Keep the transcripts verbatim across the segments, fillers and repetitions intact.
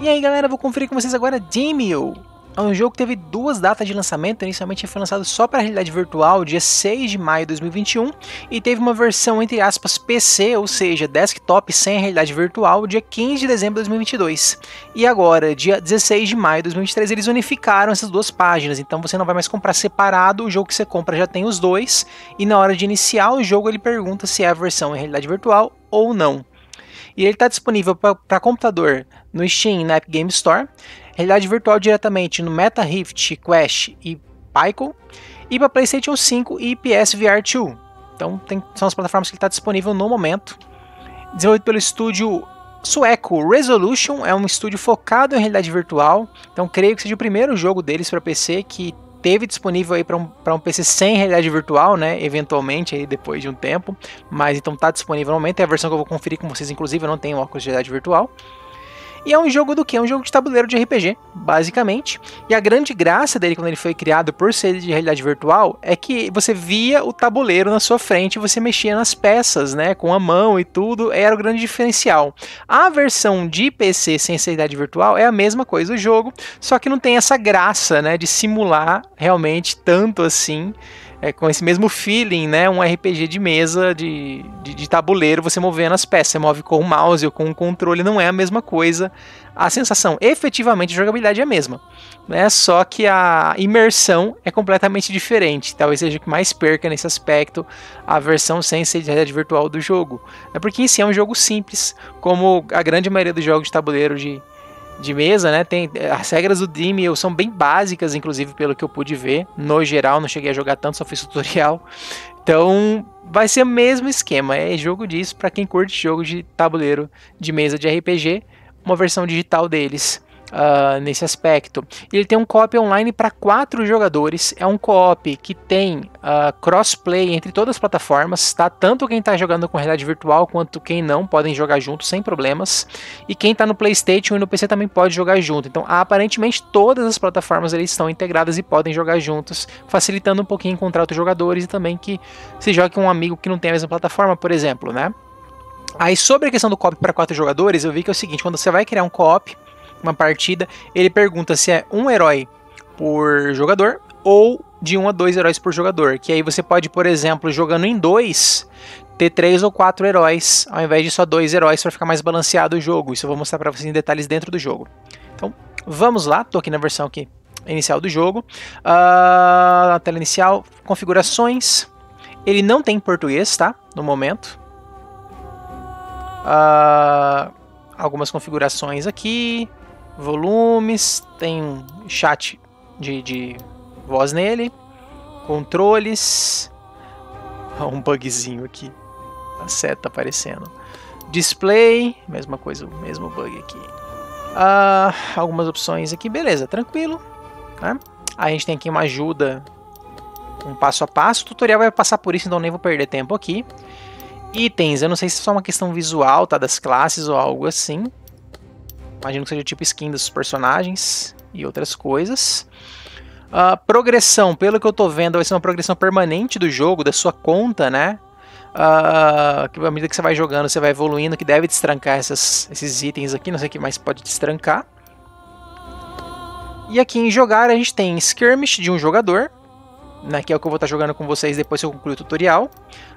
E aí galera, vou conferir com vocês agora Demeo. É um jogo que teve duas datas de lançamento, inicialmente foi lançado só para a realidade virtual, dia seis de maio de dois mil e vinte e um, e teve uma versão, entre aspas, P C, ou seja, desktop sem realidade virtual, dia quinze de dezembro de dois mil e vinte e dois. E agora, dia dezesseis de maio de dois mil e vinte e três, eles unificaram essas duas páginas, então você não vai mais comprar separado, o jogo que você compra já tem os dois, e na hora de iniciar o jogo ele pergunta se é a versão em realidade virtual ou não. E ele está disponível para computador no Steam, na Epic Games Store, realidade virtual diretamente no Meta Rift, Quest e Pico, e para PlayStation cinco e P S V R dois. Então tem, são as plataformas que ele está disponível no momento. Desenvolvido pelo estúdio sueco Resolution, é um estúdio focado em realidade virtual, então creio que seja o primeiro jogo deles para P C que teve disponível aí para um, um P C sem realidade virtual, né, eventualmente aí depois de um tempo, mas então tá disponível no momento, é a versão que eu vou conferir com vocês, inclusive eu não tenho óculos de realidade virtual. E é um jogo do que? É um jogo de tabuleiro de R P G, basicamente. E a grande graça dele, quando ele foi criado por ser de realidade virtual, é que você via o tabuleiro na sua frente e você mexia nas peças, né? Com a mão e tudo, era o grande diferencial. A versão de P C sem realidade virtual é a mesma coisa do jogo, só que não tem essa graça, né? De simular realmente tanto assim, é, com esse mesmo feeling, né? Um R P G de mesa, de, de, de tabuleiro, você movendo as peças, você move com o mouse ou com o controle, não é a mesma coisa. A sensação, efetivamente, a jogabilidade é a mesma, né? Só que a imersão é completamente diferente, talvez seja o que mais perca nesse aspecto a versão sem realidade virtual do jogo. É porque em si é um jogo simples, como a grande maioria dos jogos de tabuleiro de, de mesa, né? Tem, as regras do Demeo são bem básicas, inclusive pelo que eu pude ver, no geral, não cheguei a jogar tanto, só fiz tutorial, então vai ser o mesmo esquema, é jogo disso para quem curte jogo de tabuleiro de mesa de R P G, uma versão digital deles uh, nesse aspecto. Ele tem um co-op online para quatro jogadores, é um co-op que tem uh, crossplay entre todas as plataformas, tá? Tanto quem está jogando com realidade virtual quanto quem não, podem jogar junto sem problemas, e quem está no PlayStation e no P C também pode jogar junto, então aparentemente todas as plataformas eles estão integradas e podem jogar juntos, facilitando um pouquinho encontrar outros jogadores e também que se jogue com um amigo que não tem a mesma plataforma, por exemplo, né? Aí sobre a questão do co-op para quatro jogadores, eu vi que é o seguinte, quando você vai criar um co-op, uma partida, ele pergunta se é um herói por jogador ou de um a dois heróis por jogador, que aí você pode, por exemplo, jogando em dois, ter três ou quatro heróis, ao invés de só dois heróis, para ficar mais balanceado o jogo. Isso eu vou mostrar para vocês em detalhes dentro do jogo. Então, vamos lá, tô aqui na versão aqui, inicial do jogo, uh, na tela inicial, configurações, ele não tem português, tá, no momento. Uh, algumas configurações aqui, volumes, tem um chat de, de voz nele, controles, um bugzinho aqui, a seta aparecendo, display, mesma coisa, o mesmo bug aqui, uh, algumas opções aqui, beleza, tranquilo, né? Aí a gente tem aqui uma ajuda, um passo a passo, o tutorial vai passar por isso, então nem vou perder tempo aqui. Itens, eu não sei se é só uma questão visual, tá, das classes ou algo assim. Imagino que seja tipo skin dos personagens e outras coisas. Uh, progressão, pelo que eu tô vendo, vai ser uma progressão permanente do jogo, da sua conta, né? Uh, que à medida que você vai jogando, você vai evoluindo, que deve destrancar essas, esses itens aqui, não sei o que mais pode destrancar. E aqui em jogar a gente tem skirmish de um jogador, né, que é o que eu vou estar jogando com vocês depois que eu concluir o tutorial.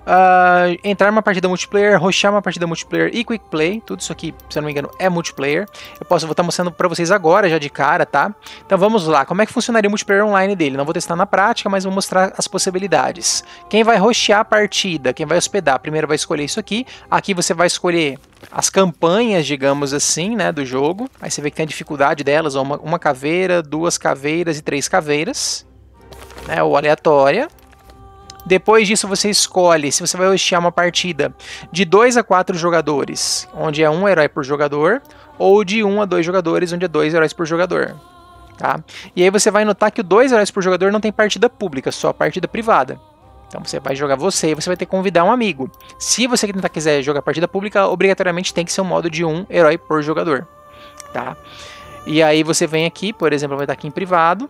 Uh, entrar numa partida multiplayer, roxar uma partida multiplayer e quick play. Tudo isso aqui, se eu não me engano, é multiplayer. Eu posso vou estar mostrando para vocês agora, já de cara, tá? Então vamos lá. Como é que funcionaria o multiplayer online dele? Não vou testar na prática, mas vou mostrar as possibilidades. Quem vai roxar a partida, quem vai hospedar, primeiro vai escolher isso aqui. Aqui você vai escolher as campanhas, digamos assim, né, do jogo. Aí você vê que tem a dificuldade delas, ó, uma, uma caveira, duas caveiras e três caveiras. É, ou aleatória. Depois disso você escolhe se você vai hostear uma partida de dois a quatro jogadores, onde é um herói por jogador, ou de um a dois jogadores, onde é dois heróis por jogador, tá? E aí você vai notar que o dois heróis por jogador não tem partida pública, só partida privada. Então você vai jogar você e você vai ter que convidar um amigo. Se você tentar quiser jogar partida pública, obrigatoriamente tem que ser um modo de um herói por jogador, tá? E aí você vem aqui, por exemplo, vai estar aqui em privado.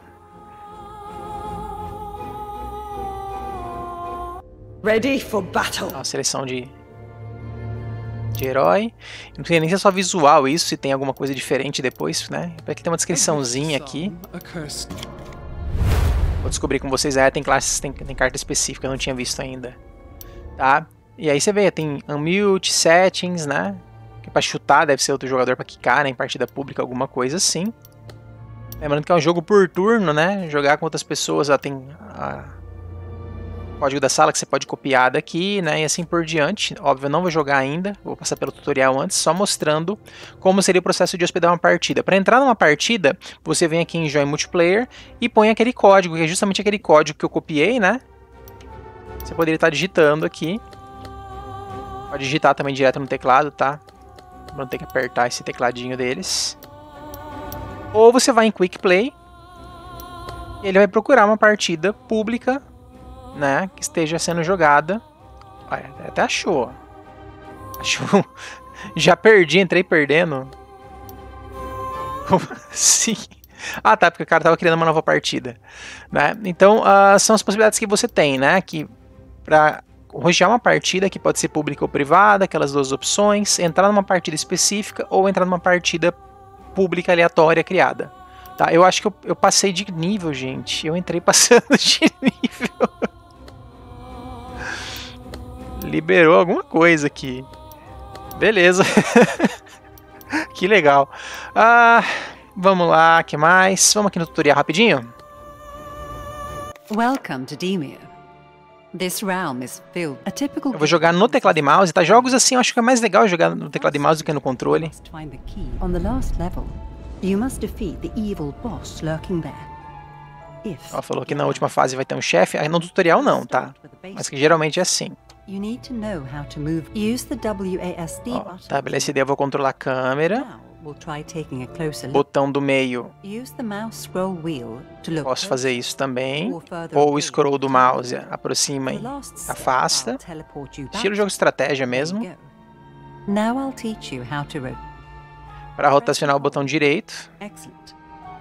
Ready for battle. A seleção de de herói. Não sei nem se é só visual isso, se tem alguma coisa diferente depois, né? Aqui tem uma descriçãozinha aqui. Vou descobrir com vocês. Ah, tem classes, tem, tem carta específica, eu não tinha visto ainda. Tá? E aí você vê, tem unmute, settings, né? Que pra chutar deve ser outro jogador pra quicar, né? Em partida pública, alguma coisa assim. Lembrando que é um jogo por turno, né? Jogar com outras pessoas, ó, tem a... código da sala que você pode copiar daqui, né, e assim por diante. Óbvio, eu não vou jogar ainda, vou passar pelo tutorial antes, só mostrando como seria o processo de hospedar uma partida. Para entrar numa partida, você vem aqui em Join Multiplayer e põe aquele código, que é justamente aquele código que eu copiei, né? Você poderia estar digitando aqui. Pode digitar também direto no teclado, tá? Pra não ter que apertar esse tecladinho deles. Ou você vai em Quick Play e ele vai procurar uma partida pública, né, que esteja sendo jogada. Olha, até achou. Achou. Já perdi, entrei perdendo. Como assim? Ah, tá, porque o cara tava criando uma nova partida, né? Então, uh, são as possibilidades que você tem, né? Que pra rodear uma partida, que pode ser pública ou privada, aquelas duas opções, entrar numa partida específica ou entrar numa partida pública aleatória criada. Tá, eu acho que eu, eu passei de nível, gente. Eu entrei passando de nível. Liberou alguma coisa aqui. Beleza. Que legal. Ah, vamos lá, que mais? Vamos aqui no tutorial rapidinho. Welcome to Demeo. This realm is filled a typical. Eu vou jogar no teclado e mouse, tá? Jogos assim, eu acho que é mais legal jogar no teclado e mouse do que no controle. On the last level, you must defeat the evil boss lurking there. Ela falou que na última fase vai ter um chefe. Aí no tutorial não, tá? Mas que geralmente é assim. You need to know how to move. Use the W A S D. Ó, tá, W A S D eu vou controlar a câmera. Botão do meio. Use the mouse scroll wheel to look. Posso fazer isso também. Ou o scroll do mouse aproxima e afasta. Estilo jogo de estratégia mesmo. Now I'll teach you how to. Para rotacionar o botão direito. Excellent.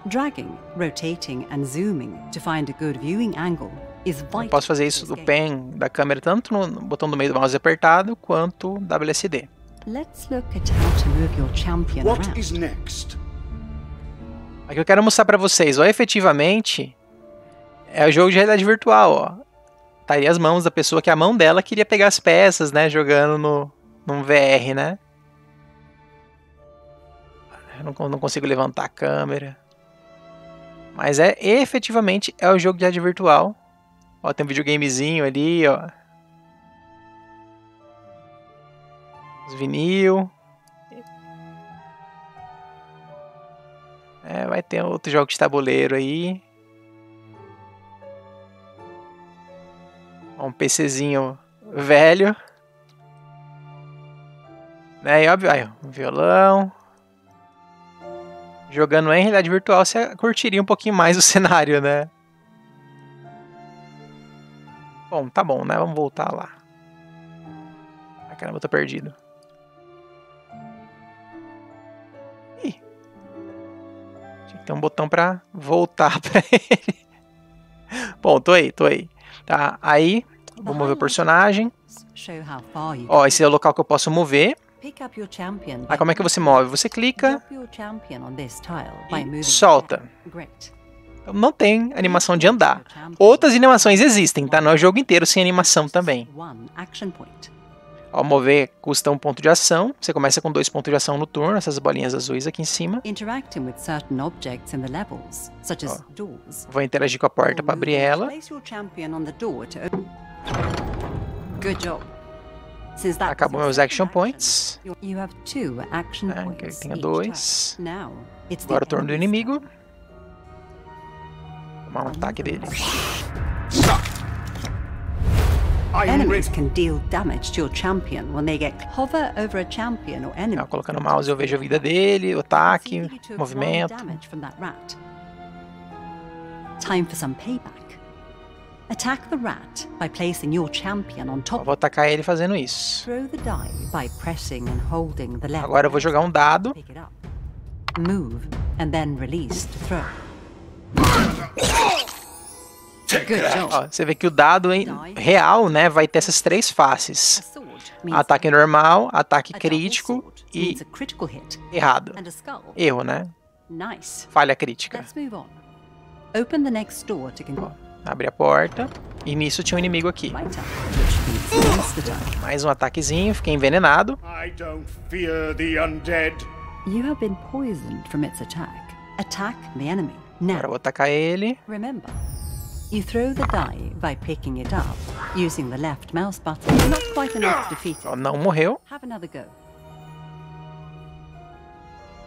Dragging, rotating and zooming to find a good viewing angle. Eu posso fazer isso do pen da câmera, tanto no botão do meio do mouse apertado, quanto W S D. Aqui eu quero mostrar pra vocês, ó, efetivamente, é o jogo de realidade virtual, ó. Tá aí as mãos da pessoa, que a mão dela queria pegar as peças, né, jogando no, no V R, né. Eu não, não consigo levantar a câmera. Mas é, efetivamente, é o jogo de realidade virtual. Ó, tem um videogamezinho ali, ó. Os vinil. É, vai ter outro jogo de tabuleiro aí. Ó, um PCzinho velho. Né, e óbvio, aí, um violão. Jogando em realidade virtual, você curtiria um pouquinho mais o cenário, né? Bom, tá bom, né? Vamos voltar lá. Ah, caramba, eu tô perdido. Ih. Tinha que ter um botão pra voltar pra ele. Bom, tô aí, tô aí. Tá, aí, vou mover o personagem. Ó, esse é o local que eu posso mover. Ah, como é que você move? Você clica e solta. Não tem animação de andar. Outras animações existem, tá? Não é o jogo inteiro sem animação também. Ao mover custa um ponto de ação. Você começa com dois pontos de ação no turno, essas bolinhas azuis aqui em cima. Ó, vou interagir com a porta para abrir ela. Acabou meus action points. É, que tenha dois. Agora o turno do inimigo. Tomar um ataque dele. Não, colocando o mouse eu vejo a vida dele, o ataque, o movimento. Eu vou atacar ele fazendo isso. Agora eu vou jogar um dado. Move and then release to throw. Ó, você vê que o dado em real, né, vai ter essas três faces. Ataque normal, ataque crítico e errado. Erro, né? Falha crítica. Abre a porta. E nisso tinha um inimigo aqui. Mais um ataquezinho, fiquei envenenado. Agora vou atacar ele. You throw the die by picking it up, using the left mouse button. Not quite enough to defeat it. Não morreu. Have another go.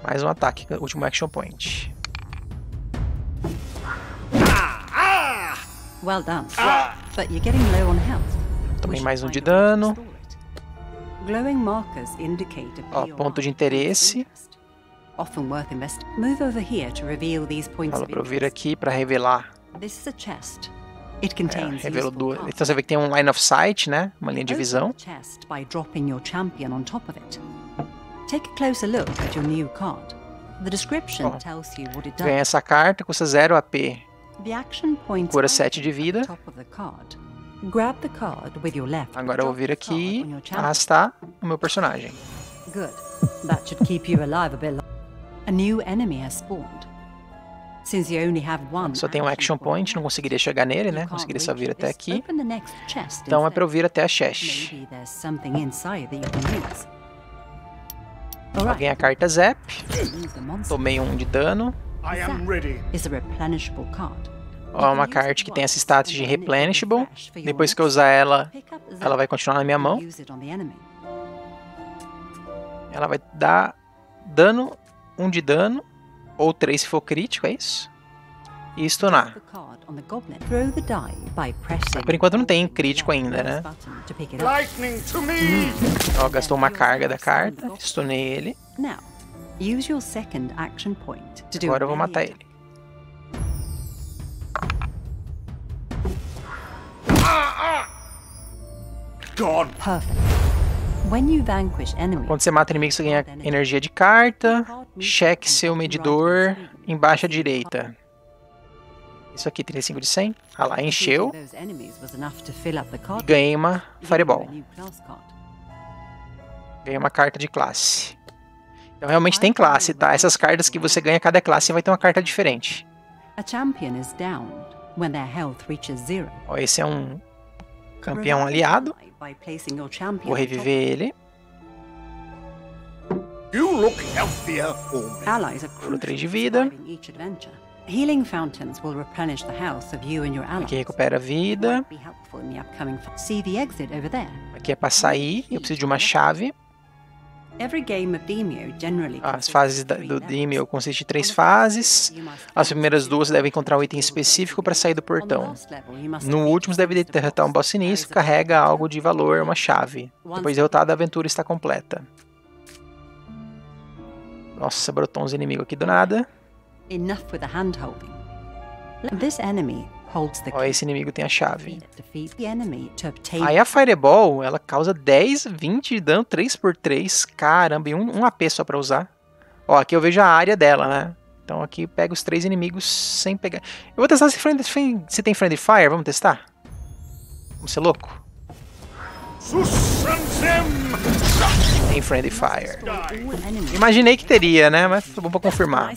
Mais um ataque, último action point. Ah, ah! Well done. Ah! But you're getting low on health. Tomei mais um de dano. Glowing markers indicate a P O R. Ó, ponto de interesse. Often worth investigating. Move over here to reveal these points of interest. Fala pra eu vir aqui pra revelar. This is a chest. It contains é, revelou duas. Então você vê que tem um line of sight, né? Uma linha de visão. By dropping your champion on top of it. Take a closer look at your new card. The description Bom, tells you what it does. Ganha essa carta, custa zero A P. The action points cura sete de vida. Grab the card with your left. Agora eu vou vir aqui, arrastar o meu personagem. Good. That should keep you alive a bit. A new enemy has spawned. Since you only have one Só tem um action point, não conseguiria chegar nele, né? Conseguiria só vir até aqui. Então é pra eu vir até a chest. Alguém a carta Zap. Tomei um de dano. Ó, uma carta que tem essa status de replenishable. Depois que eu usar ela, ela vai continuar na minha mão. Ela vai dar dano, um de dano. Ou três se for crítico, é isso? E stunar. Por enquanto não tem crítico ainda, né? Ó, gastou uma carga da carta, stunei ele. Agora eu vou matar ele. Quando você mata inimigo, você ganha energia de carta. Cheque seu medidor embaixo à direita. Isso aqui, trinta e cinco de cem. Ah lá, encheu. E ganhei uma Fireball. Ganhei uma carta de classe. Então realmente tem classe, tá? Essas cartas que você ganha, cada classe vai ter uma carta diferente. Ó, esse é um campeão aliado. Vou reviver ele. You look healthier for me. Allies are crucial. três de vida. Healing fountains will replenish the health of you and your allies. Aqui recupera a vida. See the exit over there. Aqui é para sair, eu preciso de uma chave. Every game of Demeo generally As fases do Demeo consistem de três fases. As primeiras duas devem encontrar um item específico para sair do portão. No último, você deve derrotar um boss sinistro, carrega algo de valor, uma chave. Depois de derrotada, a aventura está completa. Nossa, brotou uns inimigos aqui do nada. Ó, esse inimigo tem a chave. Aí a Fireball, ela causa dez, vinte de dano, três por três. Caramba, e um, um A P só pra usar. Ó, aqui eu vejo a área dela, né? Então aqui pega os três inimigos sem pegar. Eu vou testar se, friend, se tem Friendly Fire, vamos testar? Vamos ser louco? Tem Friendly Fire. Imaginei que teria, né? Mas foi bom pra confirmar.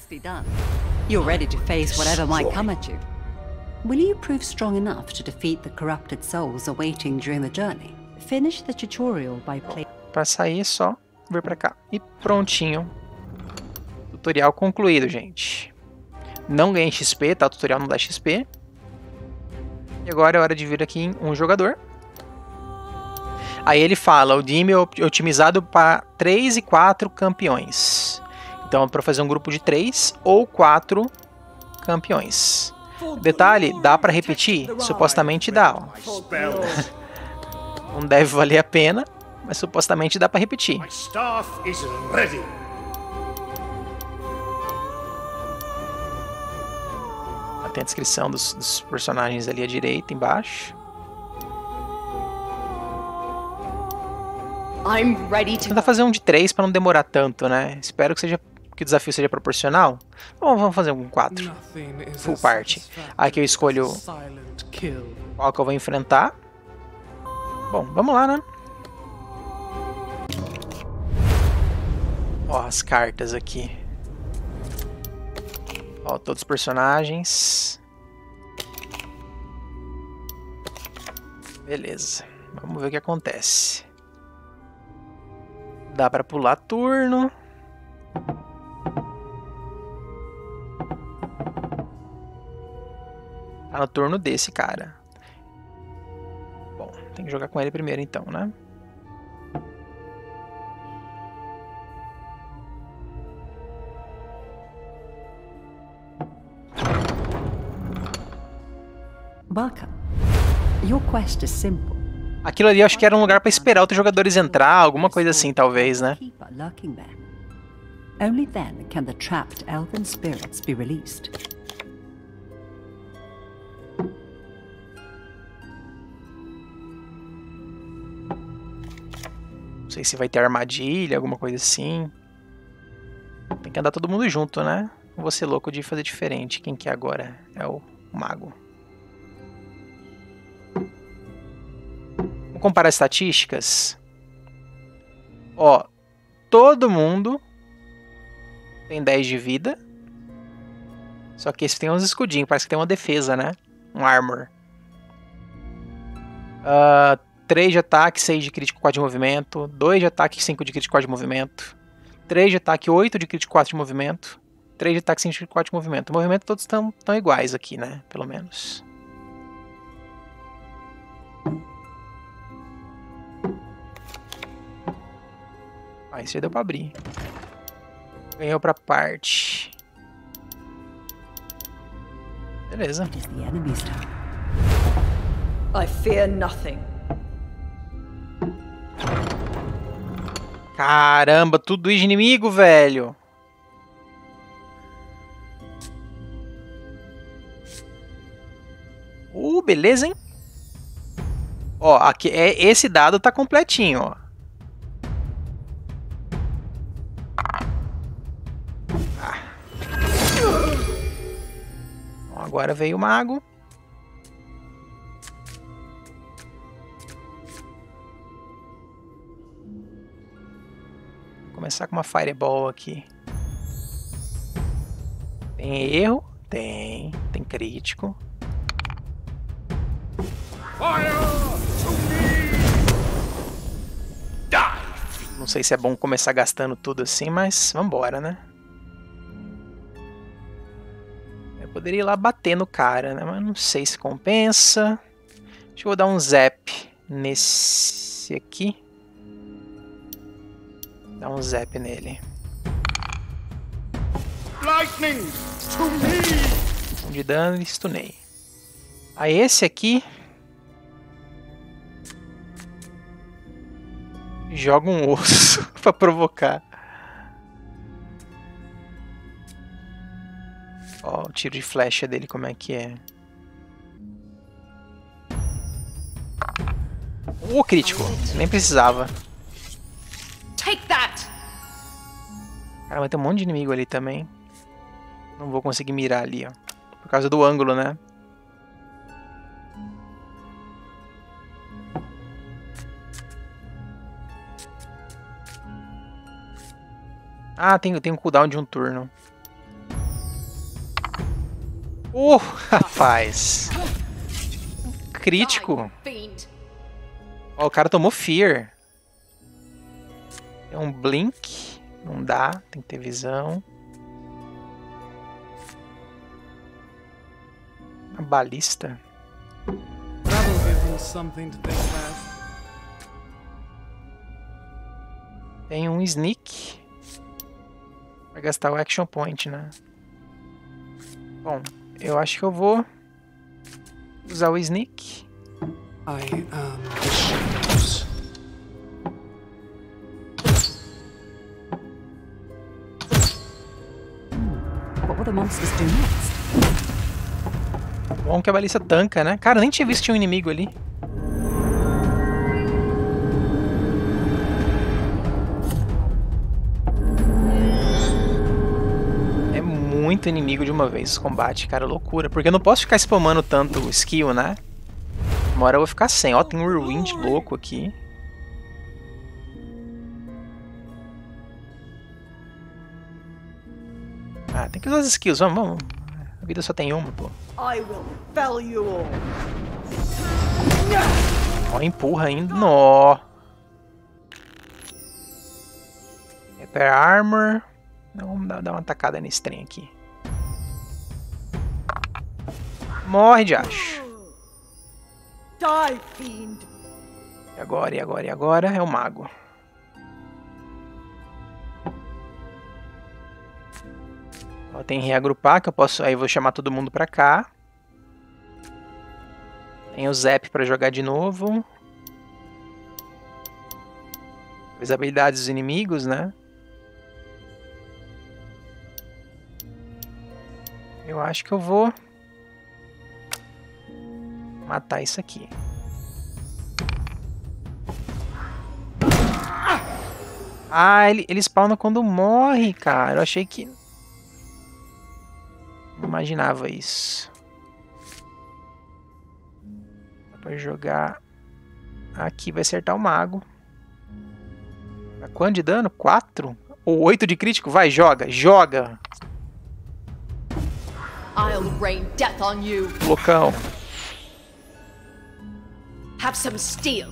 Pra sair é só vir pra cá. E prontinho. Tutorial concluído, gente. Não ganhei X P, tá? O tutorial não dá X P. E agora é hora de vir aqui em um jogador. Aí ele fala, o Demeo é otimizado para três e quatro campeões. Então é para fazer um grupo de três ou quatro campeões. Detalhe, dá para repetir? Supostamente dá. Ó. Não deve valer a pena, mas supostamente dá para repetir. Tem a descrição dos, dos personagens ali à direita, embaixo. Tentar fazer um de três para não demorar tanto, né? Espero que, seja, que o desafio seja proporcional. Bom, vamos fazer um quatro. Full party. Aqui eu escolho qual que eu vou enfrentar. Bom, vamos lá, né? Ó, as cartas aqui. Ó, todos os personagens. Beleza. Vamos ver o que acontece. Dá pra pular turno. Tá no turno desse cara. Bom, tem que jogar com ele primeiro então, né? Welcome. Your quest is simple. Aquilo ali eu acho que era um lugar para esperar outros jogadores entrar, alguma coisa assim, talvez, né? Only then can the trapped elven spirits be released. Não sei se vai ter armadilha, alguma coisa assim. Tem que andar todo mundo junto, né? Não vou ser louco de fazer diferente. Quem que é agora? É o mago. Vamos comparar as estatísticas. Ó, todo mundo tem dez de vida. Só que esse tem uns escudinhos, parece que tem uma defesa, né? Um armor. Uh, três de ataque, seis de crítico, quatro de movimento. dois de ataque, cinco de crítico, quatro de movimento. três de ataque, oito de crítico, quatro de movimento. três de ataque, cinco de crítico, quatro de movimento. O movimento todos estão iguais aqui, né? Pelo menos. Ah, isso aí deu pra abrir. Ganhou pra parte. Beleza. I fear nothing. Caramba, tudo isso de inimigo, velho. Uh, beleza, hein? Ó, aqui, é, esse dado tá completinho, ó. Agora veio o mago. Vou começar com uma fireball aqui. Tem erro? Tem. Tem crítico. Não sei se é bom começar gastando tudo assim, mas vambora, né? Poderia ir lá bater no cara, né? Mas não sei se compensa. Acho que eu vou dar um zap nesse aqui. Dá um zap nele. Lightning, um de dano e stunei. Aí esse aqui... joga um osso pra provocar. Ó, o tiro de flecha dele, como é que é? Ô, crítico! Nem precisava. Cara, mas tem um monte de inimigo ali também. Não vou conseguir mirar ali, ó. Por causa do ângulo, né? Ah, tem, tem um cooldown de um turno. Oh, rapaz. Crítico. Ó, o cara tomou fear. É um blink. Não dá, tem que ter visão. Uma balista. Tem um sneak. Vai gastar o action point, né? Bom. Eu acho que eu vou usar o sneak. I am the shadows. What will the monsters do next? Bom que a balista tanca, né? Cara, eu nem tinha visto que tinha um inimigo ali. Muito inimigo de uma vez, combate, cara, loucura. Porque eu não posso ficar spamando tanto o skill, né? Uma hora eu vou ficar sem. Ó, tem um rewind louco aqui. Ah, tem que usar as skills, vamos, vamos. A vida só tem uma, pô. Ó, empurra ainda. Nó. Repair armor. Vamos dar uma tacada nesse trem aqui. Morre, de acho. E agora, e agora, e agora? É o mago. Ó, tem reagrupar, que eu posso... Aí eu vou chamar todo mundo pra cá. Tem o Zap pra jogar de novo. As habilidades dos inimigos, né? Eu acho que eu vou... matar isso aqui. Ah, ele, ele spawna quando morre, cara. Eu achei que... não imaginava isso. Dá pra jogar... aqui vai acertar o mago. Dá quanto de dano? quatro? Ou oito de crítico? Vai, joga, joga! I'll rain death on you. Loucão. Have some steel.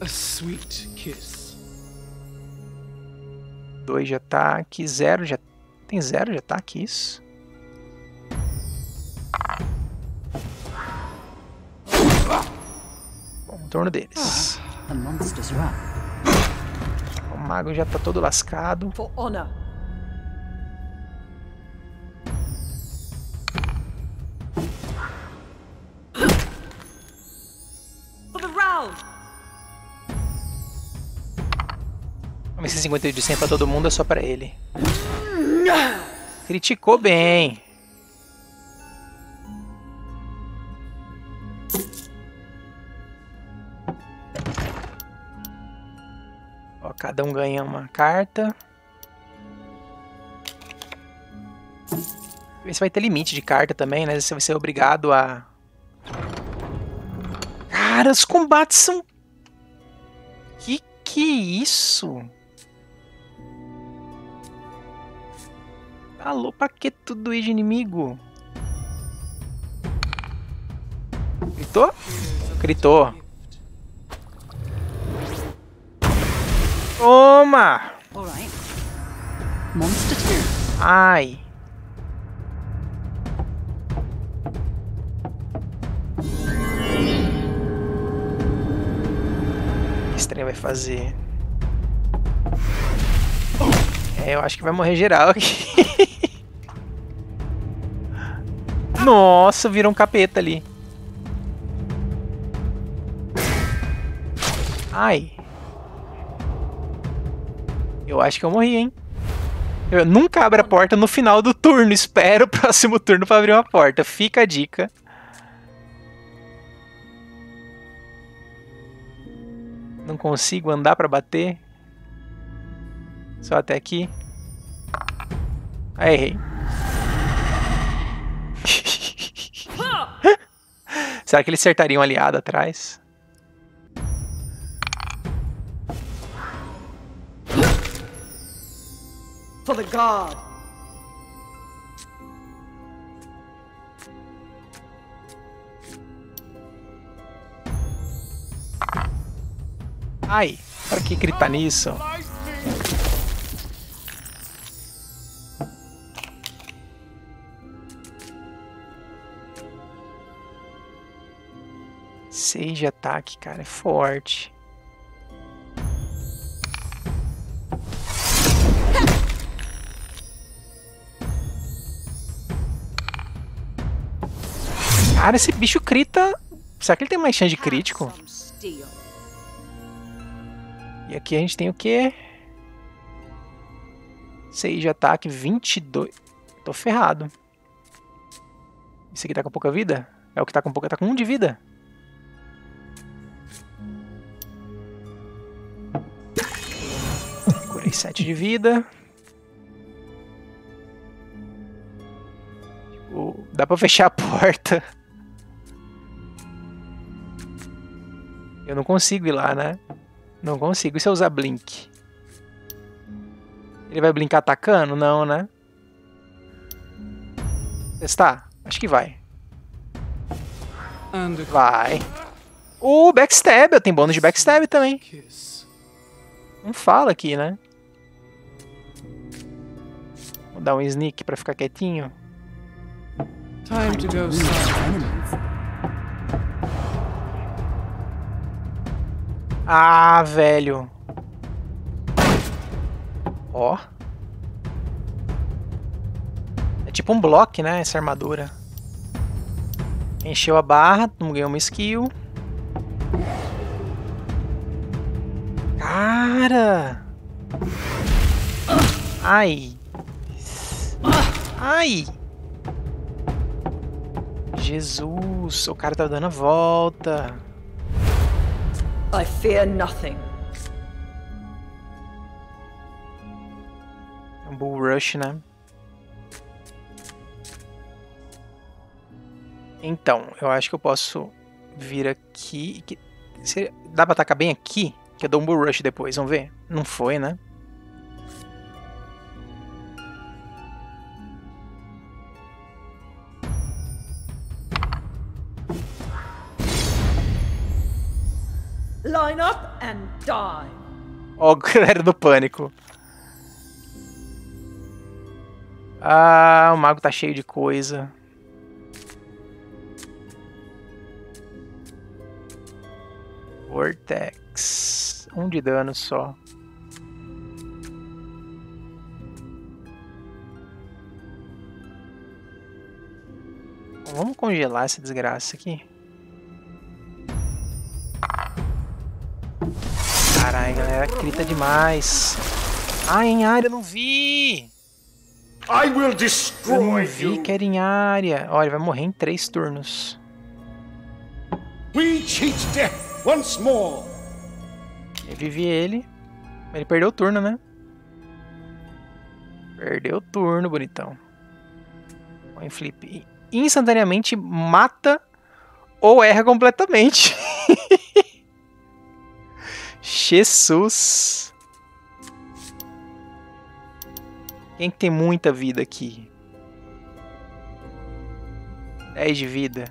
A sweet kiss. Dois de ataque, zero já tem zero de ataque isso. Bom, em torno deles. O mago já tá todo lascado. Mas esse cinquenta de cem pra todo mundo é só pra ele. Criticou bem. Cada um ganha uma carta. Esse vai ter limite de carta também, né? Você vai ser obrigado a... Cara, os combates são... Que que é isso? Alô, pra que tudo isso de inimigo? Gritou? Gritou. Toma! Ai! O que esse trem vai fazer? É, eu acho que vai morrer geral aqui. Nossa, virou um capeta ali. Ai! Eu acho que eu morri, hein? Eu nunca abro a porta no final do turno. Espero o próximo turno pra abrir uma porta. Fica a dica. Não consigo andar pra bater. Só até aqui. Ah, errei. Será que ele acertaria um aliado atrás? For the God. Ai, para que gritar nisso? Seis de ataque, cara, é forte. Cara, esse bicho crita... Será que ele tem mais chance de crítico? E aqui a gente tem o quê? seis de ataque, vinte e dois... Tô ferrado. Esse aqui tá com pouca vida? É o que tá com pouca... Tá com um de vida. Curei sete de vida. Dá pra fechar a porta. Eu não consigo ir lá, né? Não consigo. E se eu usar blink? Ele vai blinkar atacando? Não, né? Testar? Acho que vai. Vai. O uh, backstab. Eu tenho bônus de backstab também. Não fala aqui, né? Vou dar um sneak pra ficar quietinho. Time to go silent. Ah, velho. Ó. Oh. É tipo um bloco, né? Essa armadura. Encheu a barra, não ganhou uma skill. Cara! Ai! Ai! Jesus! O cara tá dando a volta. I fear nothing. É um bull rush, né? Então, eu acho que eu posso vir aqui. Que... Se... Dá pra atacar bem aqui? Que eu dou um bull rush depois, vamos ver? Não foi, né? Line up and die. Ó, oh, galera do pânico. Ah, o mago tá cheio de coisa. Vortex. Um de dano só. Vamos congelar essa desgraça aqui. Caralho, galera, grita demais. Ai, em área, eu não vi! I will destroy eu não vi que era em área. Olha, vai morrer em três turnos. We cheat death once more. Eu vivi ele. Mas ele perdeu o turno, né? Perdeu o turno, bonitão. Põe flip. E instantaneamente mata ou erra completamente. Jesus! Quem tem muita vida aqui? dez de vida.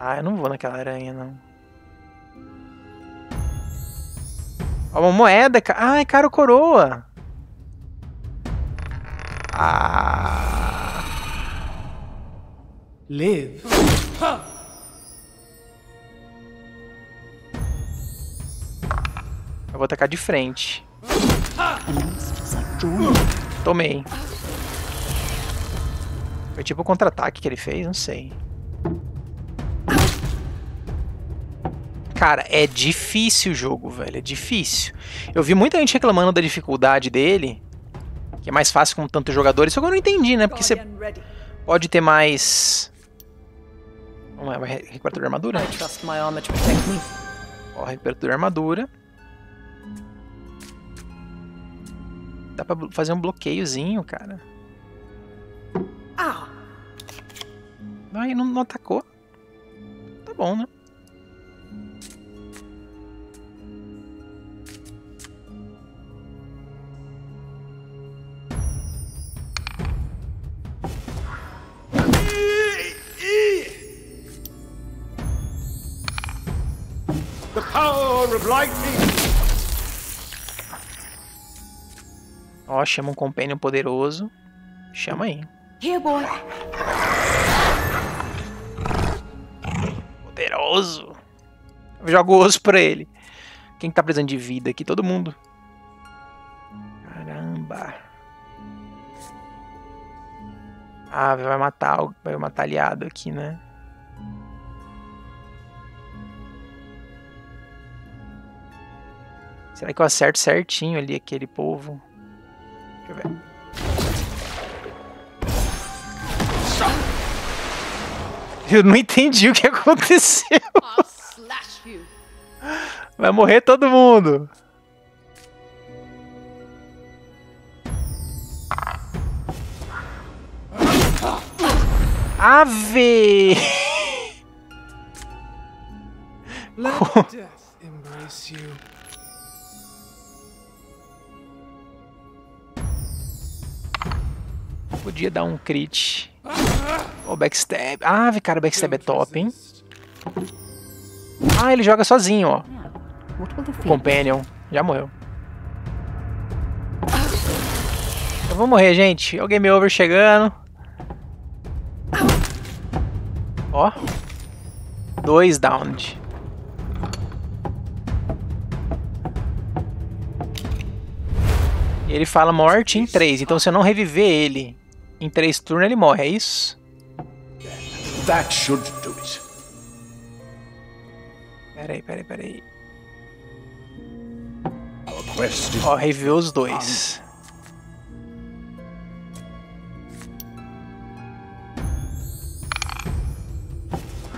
Ah, eu não vou naquela aranha, não. Ó, uma moeda, cara. Ah, é caro coroa. Ah. Live. Eu vou atacar de frente. Tomei. Foi tipo o contra-ataque que ele fez, não sei. Cara, é difícil o jogo, velho. É difícil. Eu vi muita gente reclamando da dificuldade dele. Que é mais fácil com tantos jogadores. Só que eu não entendi, né? Porque você pode ter mais... Vamos lá, vai recuperar a armadura? Ó, recuperador de armadura. Dá pra fazer um bloqueiozinho, cara. Ah! Ai, não, não atacou. Tá bom, né? The power of lightning. Ó, oh, chama um companion poderoso. Chama aí. Here, boy. Poderoso. Eu jogo osso pra ele. Quem tá precisando de vida aqui? Todo mundo. Caramba. Ah, vai matar, vai matar aliado aqui, né? Será que eu acerto certinho ali aquele povo? Deixa eu ver. Eu não entendi o que aconteceu. Vai morrer todo mundo. Ave! Podia dar um crit. O backstab. Ave, cara, o backstab é top, hein? Ah, ele joga sozinho, ó. O companion. Já morreu. Eu vou morrer, gente. É o game over chegando. Ó. Dois downed. Ele fala morte em três. Então se eu não reviver ele em três turnos, ele morre, é isso? That should do it. Peraí, peraí, peraí. Ó, reviveu os dois.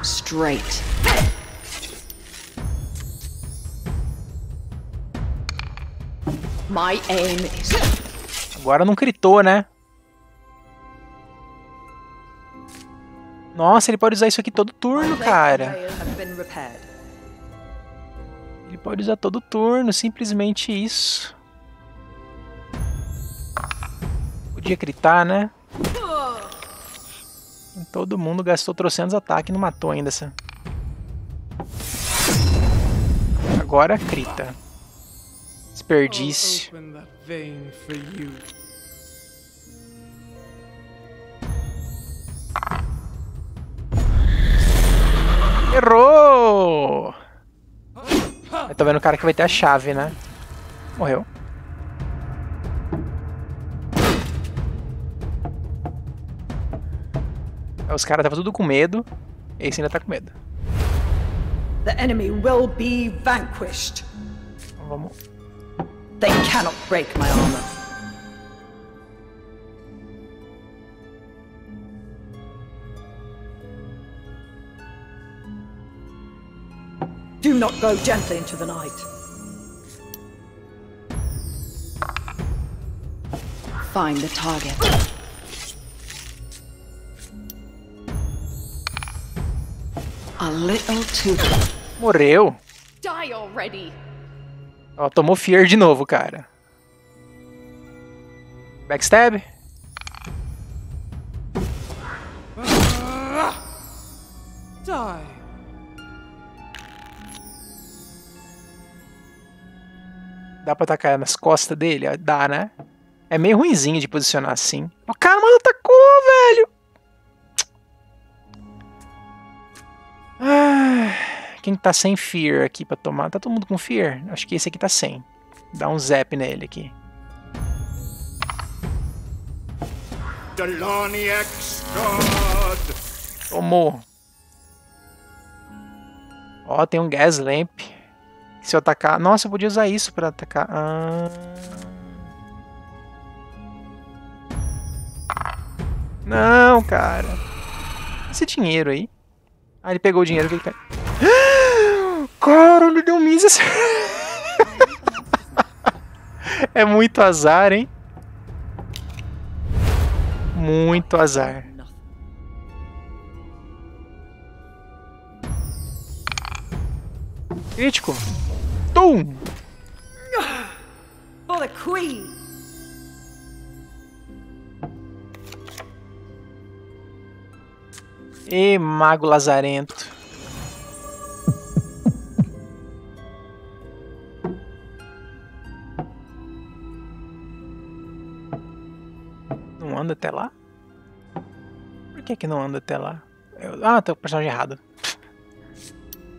Straight. My aim is... Agora não gritou, né? Nossa, ele pode usar isso aqui todo turno, cara. Ele pode usar todo turno, simplesmente isso. Podia gritar, né? Todo mundo gastou trocentos ataques e não matou ainda essa. Agora crita. Desperdício. Errou! Eu tô vendo o cara que vai ter a chave, né? Morreu. Os caras estavam tudo com medo. Esse ainda tá com medo. The enemy will be vanquished. Então, vamos. They cannot break my armor. Do not go gently into the night. Find the target. A little too... Morreu. Die already. Ó, tomou fear de novo, cara. Backstab. Ah, die. Dá pra atacar nas costas dele? Dá, né? É meio ruinzinho de posicionar assim. O cara, mano, atacou, velho. Quem tá sem fear aqui pra tomar? Tá todo mundo com fear? Acho que esse aqui tá sem. Dá um zap nele aqui. Tomou. Ó, tem um gas lamp. Se eu atacar... Nossa, eu podia usar isso pra atacar. Ah... Não, cara. Esse dinheiro aí. Ah, ele pegou o dinheiro que ele caiu. Cara, ele deu um miss. É muito azar, hein? Muito azar. Crítico. Tum! For the queen. E mago lazarento. Não anda até lá? Por que que não anda até lá? Eu... Ah, tô com o personagem errado.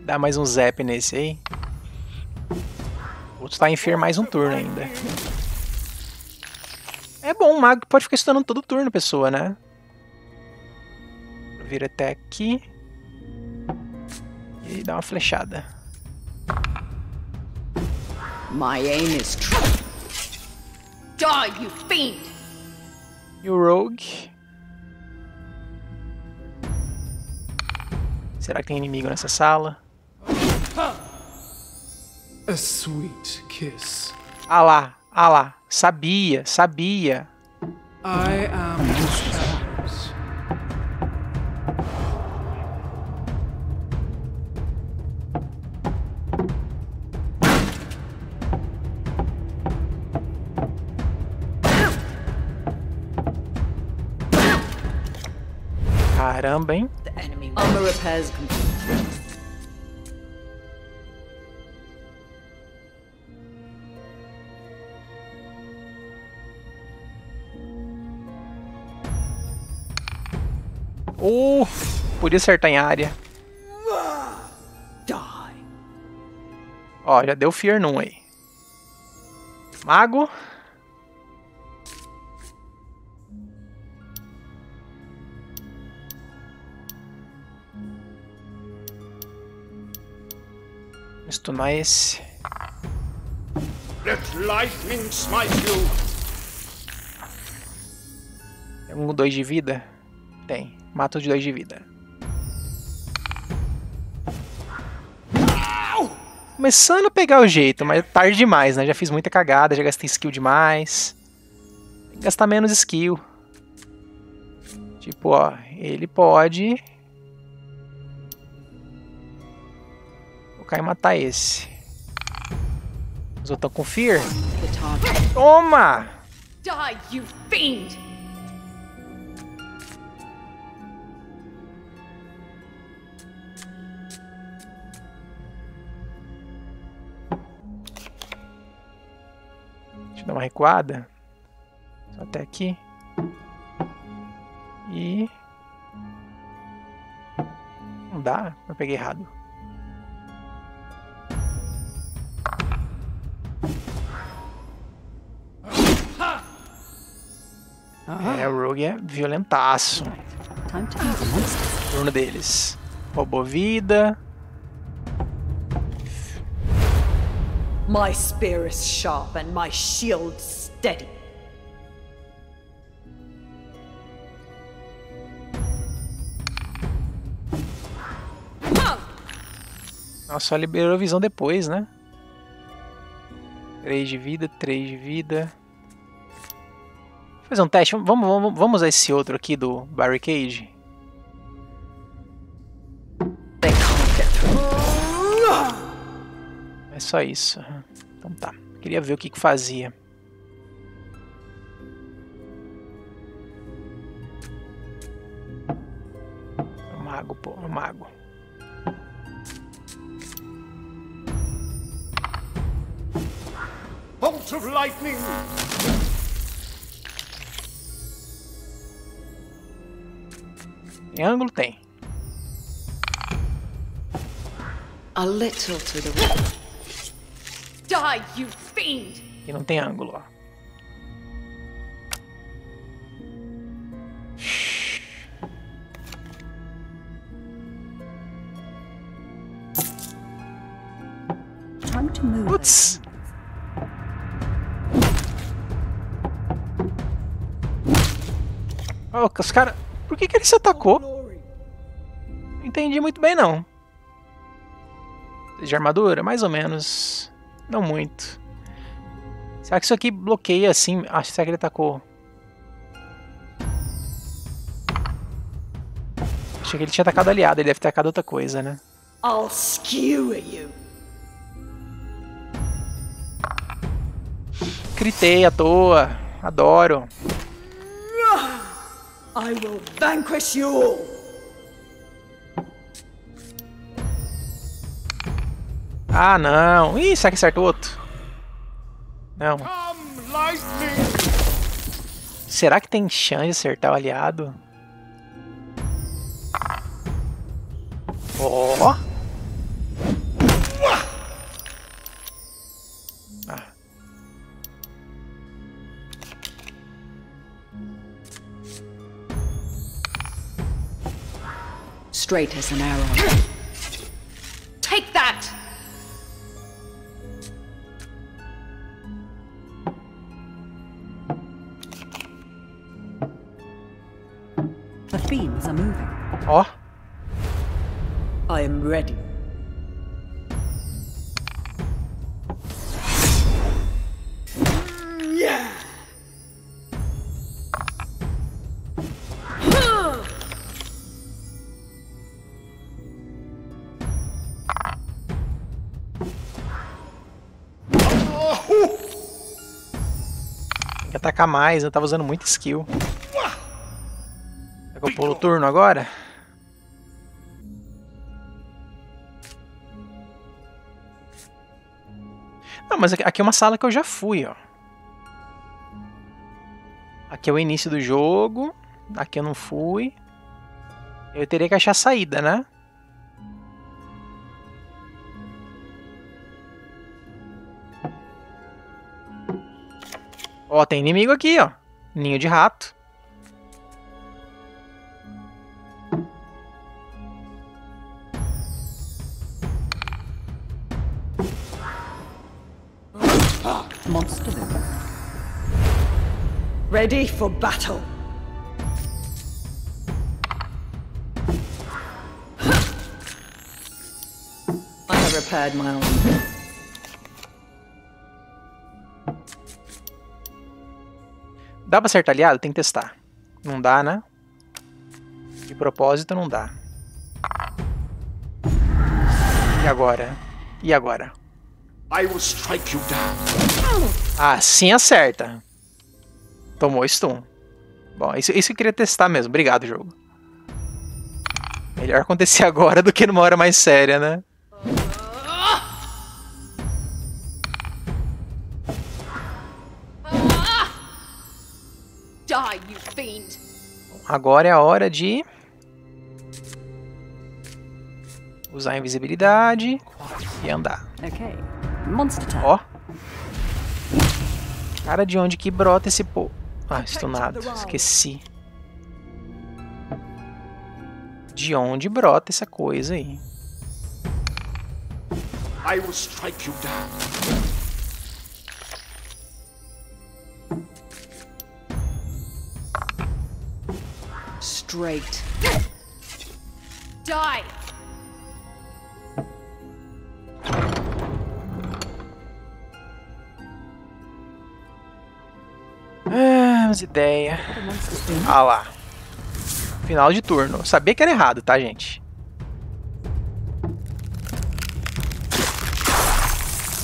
Dá mais um zap nesse aí. O outro tá em fear mais um turno ainda. É bom, o mago pode ficar estudando todo turno, pessoa, né? Vir até aqui e dar uma flechada. My aim is true. Die, you fiend! You rogue. Será que tem inimigo nessa sala? A sweet kiss. Ah lá, ah lá, sabia, sabia. I am... Caramba, hein? Uh, podia acertar em área. Ó, já deu fear num aí. Mago. Stunar esse. Let lightning smite you. Tem um dois de vida? Tem. Mata os de dois de vida. Ow! Começando a pegar o jeito, mas tarde demais, né? Já fiz muita cagada, já gastei skill demais. Tem que gastar menos skill. Tipo, ó, ele pode... e matar esse. Os outros com fear. Toma! Die, you fiend! Deixa eu dar uma recuada. Só até aqui. E... não dá. Eu peguei errado. É, o Rogue é violentaço. Turno deles. Roubou vida. My spear is sharp and my shield steady. Nossa, só liberou visão depois, né? três de vida, três de vida. Fazer um teste, vamos, vamos, vamos usar esse outro aqui do Barricade. É só isso. Então tá, queria ver o que que fazia. É um mago, pô, é um mago. Bolt of lightning! Triângulo tem. A little to the right. Die, you fiend! E não tem ângulo, ó. Putz! Oh, os caras... Por que que ele se atacou? Não entendi muito bem, não. De armadura? Mais ou menos. Não muito. Será que isso aqui bloqueia assim? Ah, será que ele atacou? Achei que ele tinha atacado aliado. Ele deve ter atacado outra coisa, né? I'll skewer you. Critei à toa. Adoro. I will vanquish you all. Ah, não. Ih, será que acertou outro? Não. Será que tem chance de acertar o aliado? Ó. Oh. Straight as an arrow. Take that. The beams are moving. Oh. I am ready. Atacar mais, eu tava usando muito skill. Será que eu pulo o turno agora? Não, mas aqui é uma sala que eu já fui, ó. Aqui é o início do jogo. Aqui eu não fui. Eu teria que achar a saída, né? Ó, tem inimigo aqui, ó. Ninho de rato. Monster. Ready for battle. I have repaired my own. Dá pra acertar aliado? Tem que testar. Não dá, né? De propósito, não dá. E agora? E agora? I will strike you down. Ah, sim, acerta. Tomou stun. Bom, isso, isso eu queria testar mesmo. Obrigado, jogo. Melhor acontecer agora do que numa hora mais séria, né? Agora é a hora de usar a invisibilidade e andar. Ó. Cara, de onde que brota esse povo? Ah, stunado. Esqueci. De onde brota essa coisa aí? I will strike you down. Straight. Die. Ah, as ideias. Ah lá. Final de turno. Sabia que era errado, tá, gente?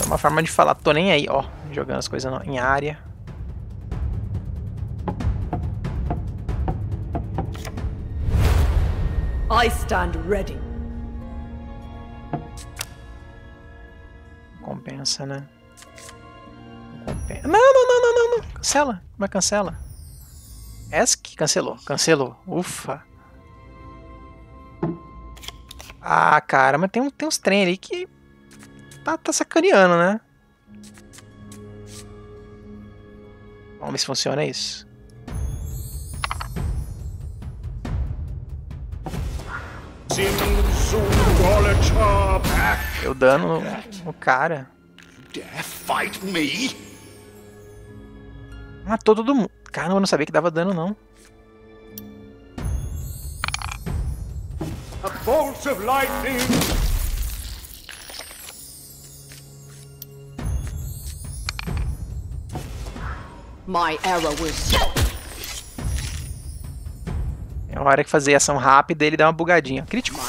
É uma forma de falar, tô nem aí, ó. Jogando as coisas em área. I stand ready. Compensa, né? Compensa. Não, não, não, não, não, não. Cancela. Mas cancela. Ask? Cancelou. Cancelou. Ufa. Ah, cara, mas tem, tem uns trem ali que tá, tá sacaneando, né? Vamos ver se funciona isso. Deu dano no, no cara. Matou todo mundo. Caramba, eu não sabia que dava dano, não. É hora que fazer ação rápida e ele dá uma bugadinha. Crítico.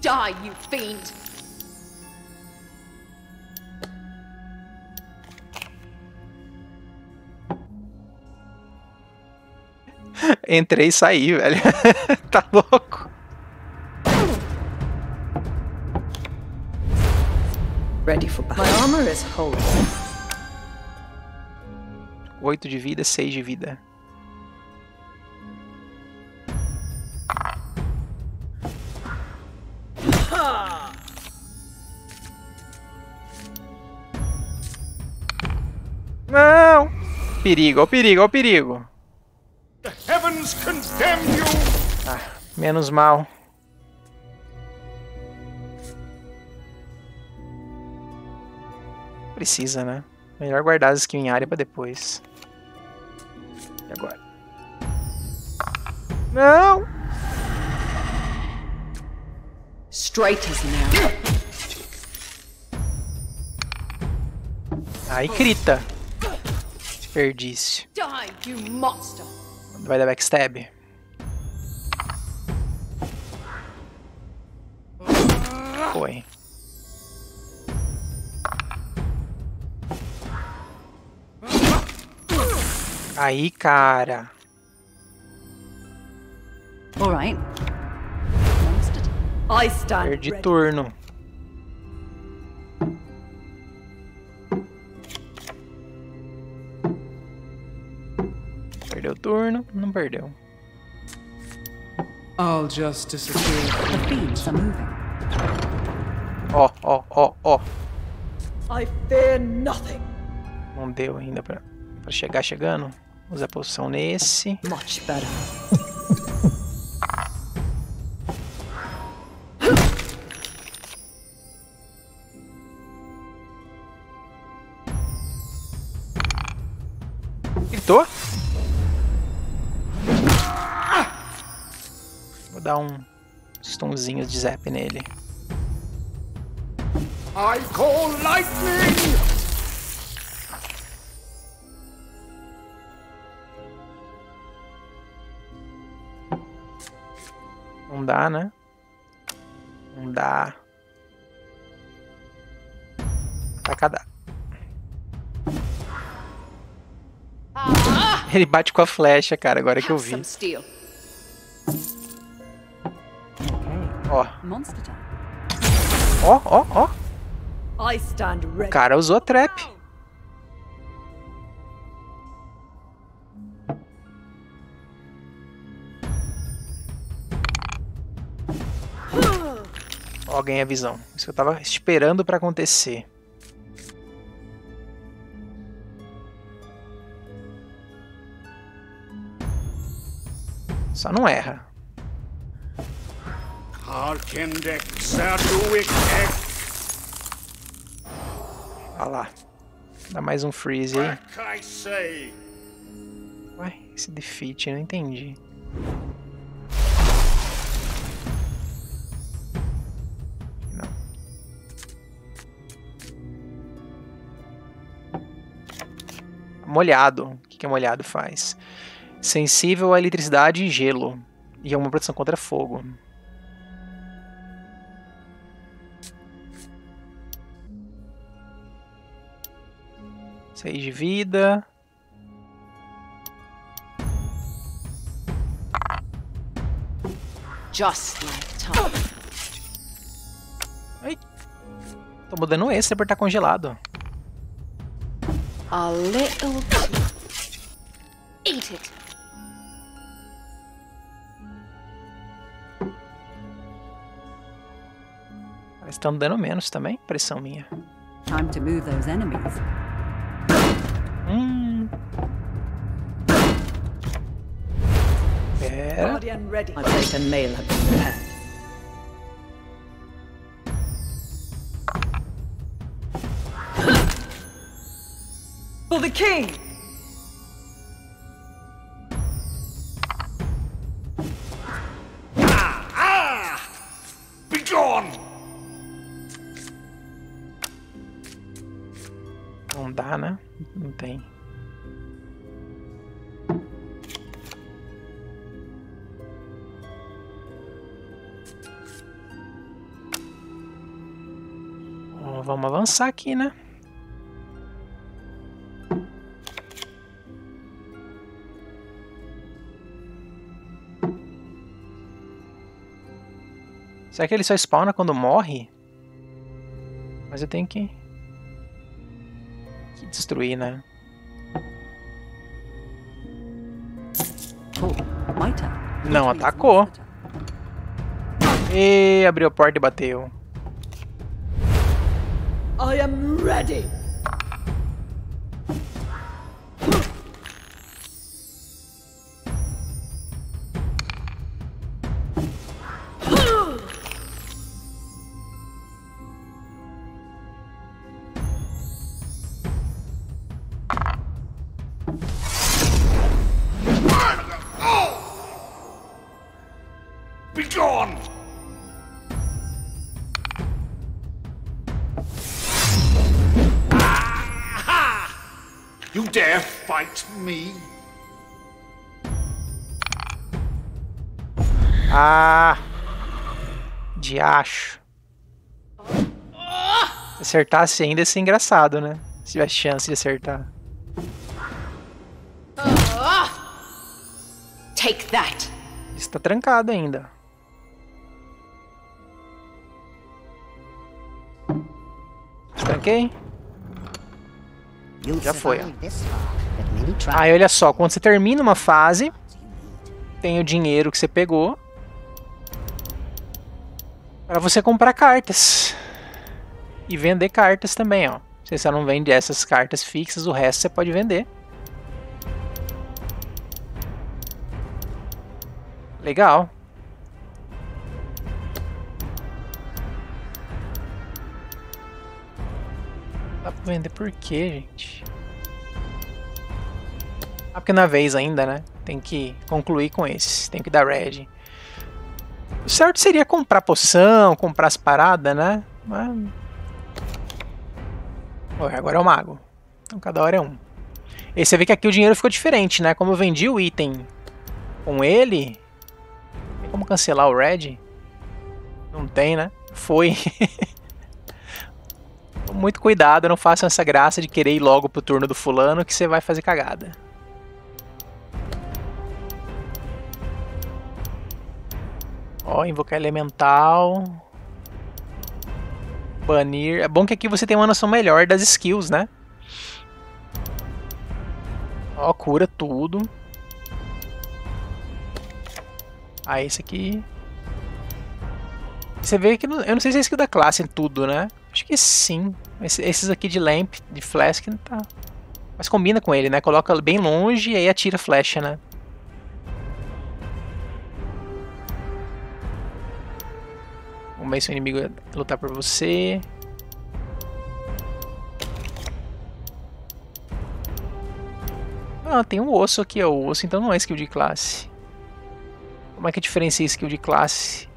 Die, you fiend. Entrei e saí, velho. Tá louco. Ready for battle. My armor is whole. Oito de vida, seis de vida. Não! Perigo, ó, perigo, ó, perigo! Ah, menos mal. Precisa, né? Melhor guardar as skills em área pra depois. E agora? Não! Straight as now. Aí, grita. Desperdício. Vai dar backstab. Foi. Aí, cara. Alright. I stand. Perdi turno. Perdeu turno, não perdeu. I'll just disappear. The beams are moving. Ó, ó, ó, ó. I fear nothing. Não deu ainda pra, pra chegar chegando. Usa a poção nesse. Much better. Gritou? Vou dar um stunzinho de zap nele. I call lightning! Não dá, né? Não dá. Tacada. Ah! Ele bate com a flecha, cara, agora que eu vi. Okay. Ó. Ó, ó, ó. O cara usou a trap. Ó, ganhei a visão. Isso que eu tava esperando pra acontecer. Só não erra. Olha lá. Dá mais um freeze aí. Ué, esse defeat, eu não entendi. Não. Molhado. O que que molhado faz? Sensível à eletricidade e gelo. E é uma proteção contra fogo. seis de vida. Just like time. Ai. Tô mudando esse por estar congelado. A little eat it. Parece que tá dando menos também, pressão minha. Time to move those enemies. Hum. Pera. For the king. Ah, ah! Be gone. Não dá, né? Não tem. Bom, vamos avançar aqui, né? Será que ele só spawna quando morre? Mas eu tenho que... que destruir, né? Não atacou. E abriu a porta e bateu. I am ready. Me. Ah, diacho. Se acertasse ainda ia ser engraçado, né? Se tivesse chance de acertar. Take that. Está trancado ainda. Tranquei. Já foi. Aí olha só, quando você termina uma fase, tem o dinheiro que você pegou para você comprar cartas e vender cartas também, ó. Você só não vende essas cartas fixas, o resto você pode vender. Legal. Dá pra vender por quê, gente? Ah, porque na vez ainda, né? Tem que concluir com esse. Tem que dar red. O certo seria comprar poção, comprar as paradas, né? Mas... Ué, agora é o mago. Então cada hora é um. E você vê que aqui o dinheiro ficou diferente, né? Como eu vendi o item com ele... Tem como cancelar o red? Não tem, né? Foi... Muito cuidado, não façam essa graça de querer ir logo pro turno do fulano, que você vai fazer cagada. Ó, invocar elemental. Banir. É bom que aqui você tem uma noção melhor das skills, né? Ó, cura tudo. Ah, esse aqui... Você vê que... Não... Eu não sei se é skill da classe em tudo, né? Acho que sim. Esses aqui de Lamp, de Flask, não tá. Mas combina com ele, né? Coloca bem longe e aí atira a flecha, né? Vamos ver se o inimigo vai lutar por você. Ah, tem um osso aqui, ó. O osso então não é skill de classe. Como é que diferencia skill de classe?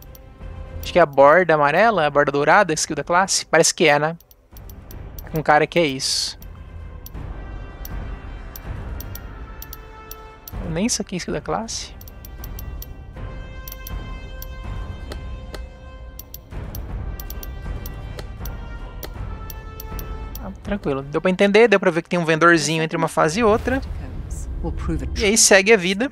Acho que é a borda amarela, a borda dourada, a skill da classe. Parece que é, né? Com cara que é isso. Nem isso aqui é skill da classe. Ah, tranquilo. Deu pra entender, deu pra ver que tem um vendorzinho entre uma fase e outra. E aí segue a vida.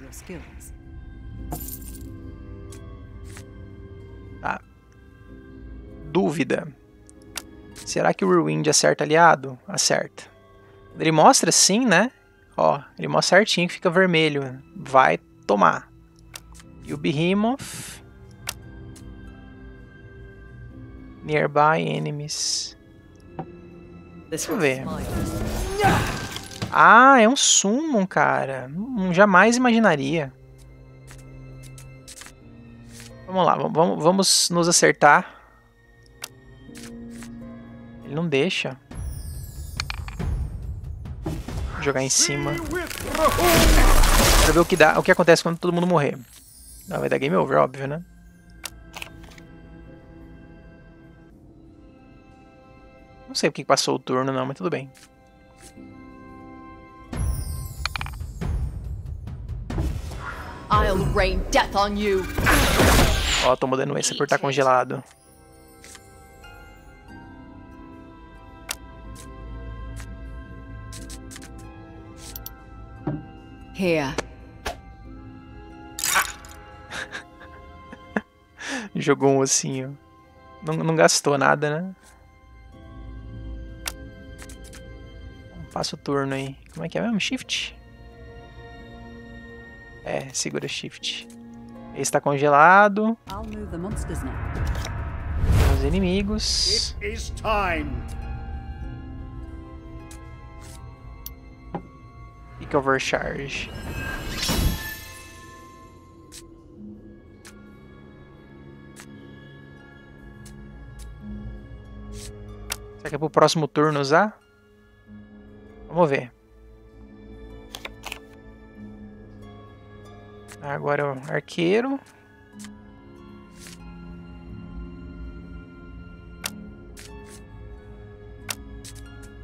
Dúvida. Será que o Rewind acerta aliado? Acerta. Ele mostra sim, né? Ó, ele mostra certinho que fica vermelho. Vai tomar. E o Behemoth. Nearby enemies. Deixa eu ver. Ah, é um summon, cara. Não, jamais imaginaria. Vamos lá, vamos, vamos nos acertar. Ele não deixa. Vou jogar em cima. Quero ver o que, dá, o que acontece quando todo mundo morrer. Não, vai dar game over, óbvio, né? Não sei porque passou o turno não, mas tudo bem. I'll rain death on you. Ó, tô mudando esse por estar congelado. Here. Jogou um ossinho. Não, não gastou nada, né? Passa o turno aí. Como é que é mesmo? Shift? É, segura Shift. Ele está congelado. Os inimigos. It is time. Pico overcharge. Será que é pro próximo turno usar? Vamos ver. Agora é o arqueiro.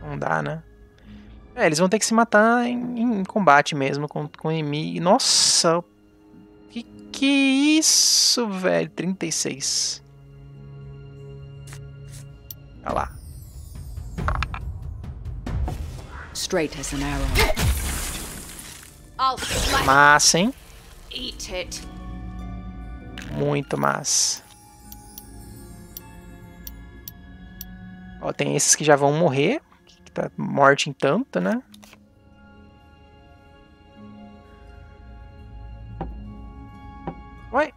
Não dá, né? É, eles vão ter que se matar em, em combate mesmo, com, com inimigo. Nossa! Que que isso, velho? trinta e seis. Olha lá. Straight as an arrow. Massa, hein? Eat it. Muito massa. Ó, tem esses que já vão morrer. Que tá morte em tanto, né? Ué.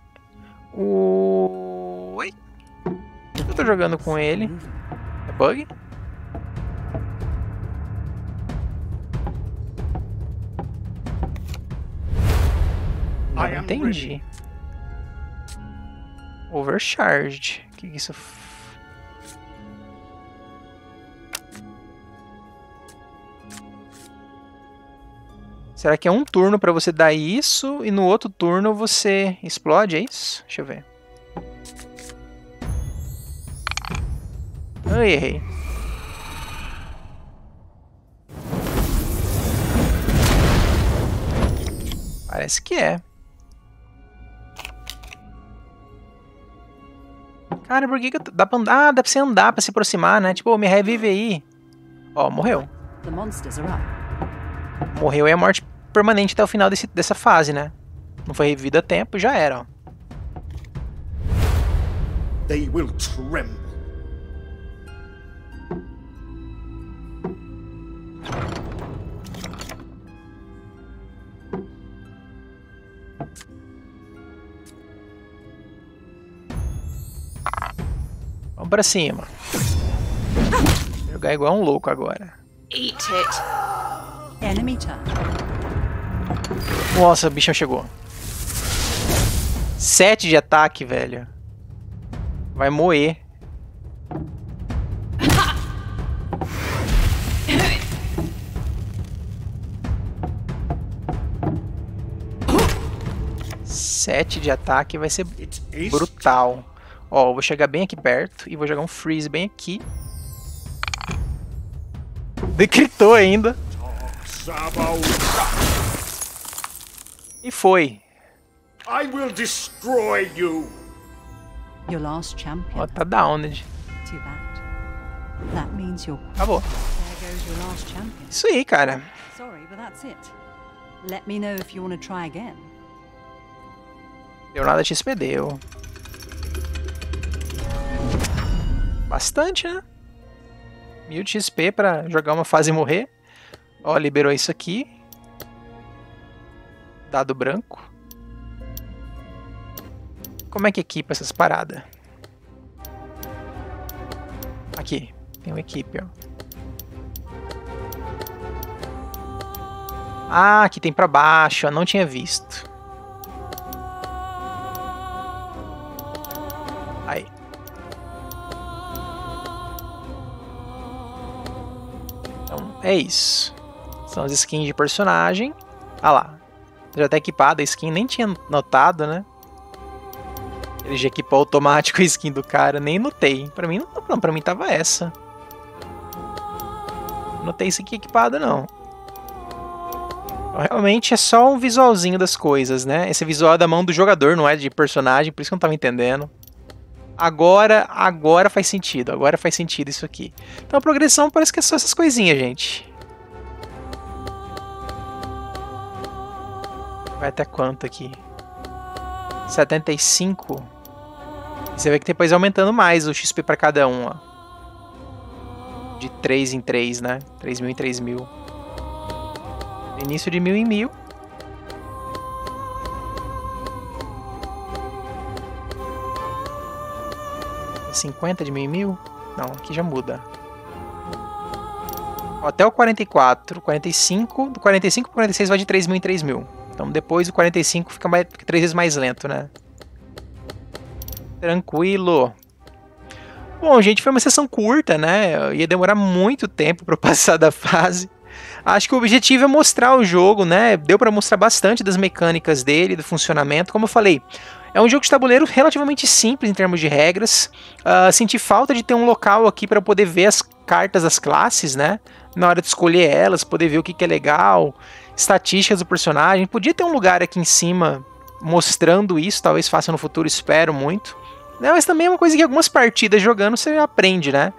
Oi. Eu tô jogando com ele. É bug? Não entendi. Overcharged. O que que isso... Será que é um turno para você dar isso e no outro turno você explode, é isso? Deixa eu ver. Ai, errei. Parece que é. Cara, por que que eu... Dá pra andar? Ah, dá pra você andar, pra se aproximar, né? Tipo, oh, me revive aí. Ó, oh, morreu. Morreu e é morte permanente até o final desse, dessa fase, né? Não foi revivida a tempo, já era, ó. They will tremble. Vamos pra cima. Vou jogar igual um louco agora. Eat it. Enemy time. Nossa, o bichão chegou. Sete de ataque, velho. Vai moer. Sete de ataque vai ser brutal. Ó, eu vou chegar bem aqui perto e vou jogar um freeze bem aqui. Decritou ainda. E foi. I will destroy you. Your last champion. Ó, tá downed. Acabou. Isso aí, cara. Deu nada, te expedeu. Bastante, né? mil X P pra jogar uma fase e morrer. Ó, liberou isso aqui. Dado branco. Como é que equipa essas paradas? Aqui, tem uma equipe, ó. Ah, aqui tem pra baixo, ó. Não tinha visto. Aí. É isso. São as skins de personagem. Ah lá. Já tá equipada a skin. Nem tinha notado, né? Ele já equipou automático a skin do cara. Nem notei. Pra mim, não, não. Pra mim tava essa. Não notei isso aqui equipado, não. Então, realmente é só um visualzinho das coisas, né? Esse visual é da mão do jogador, não é de personagem. Por isso que eu não tava entendendo. Agora, agora faz sentido, agora faz sentido isso aqui. Então a progressão parece que é só essas coisinhas, gente. Vai até quanto aqui? setenta e cinco? Você vê que depois vai aumentando mais o X P para cada um, ó. De três em três, né? três mil em três mil. Início de mil em mil. cinquenta de mil em mil? Não, aqui já muda. Até o quarenta e quatro, quarenta e cinco, do quarenta e cinco para quarenta e seis vai de três mil em três mil. Então depois o quarenta e cinco fica, mais, fica três vezes mais lento, né? Tranquilo. Bom, gente, foi uma sessão curta, né? Eu ia demorar muito tempo para passar da fase. Acho que o objetivo é mostrar o jogo, né? Deu para mostrar bastante das mecânicas dele, do funcionamento. Como eu falei, é um jogo de tabuleiro relativamente simples em termos de regras. Uh, senti falta de ter um local aqui para poder ver as cartas das classes, né? Na hora de escolher elas, poder ver o que, que é legal, estatísticas do personagem. Podia ter um lugar aqui em cima mostrando isso, talvez faça no futuro, espero muito. Né? Mas também é uma coisa que algumas partidas jogando você aprende, né?